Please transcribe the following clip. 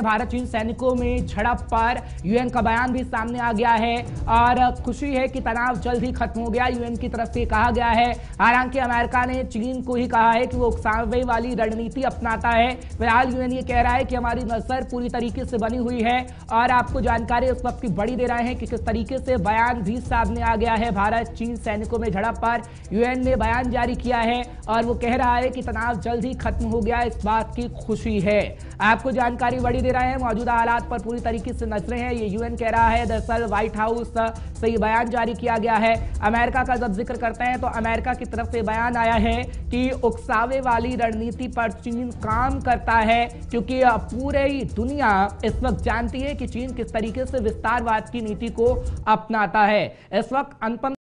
हैं भारत चीन सैनिकों में झड़प पर यूएन का बयान भी सामने आ गया है और खुशी है कि तनाव जल्द ही खत्म हो गया, यूएन की तरफ से कहा गया है। हालांकि अमेरिका ने चीन को ही कहा है कि वो उकसावे वाली रणनीति अपनाता है। फिलहाल यूएन ये कह रहा है कि हमारी नजर पूरी तरीके से बनी हुई है और आपको जानकारी उस वक्त की बड़ी दे रहे हैं कि किस तरीके से बयान भी सामने आ गया है। भारत चीन सैनिकों में झड़प पर यूएन ने बयान जारी किया है और वो कह रहा है कि तनाव जल्द ही खत्म हो गया, इस बात की खुशी है। आपको जानकारी बड़ी दे रहे हैं, मौजूदा हालात पर पूरी तरीके से नजरें हैं, ये यूएन कह रहा है। दरअसल व्हाइट हाउस से ये बयान जारी किया गया है। अमेरिका का जब जिक्र करते हैं तो अमेरिका की तरफ से बयान आया है कि उकसावे वाली रणनीति पर चीन काम करता है, क्योंकि पूरी दुनिया इस वक्त जानती है कि चीन किस तरीके से विस्तारवाद की नीति को अपनाता है। इस वक्त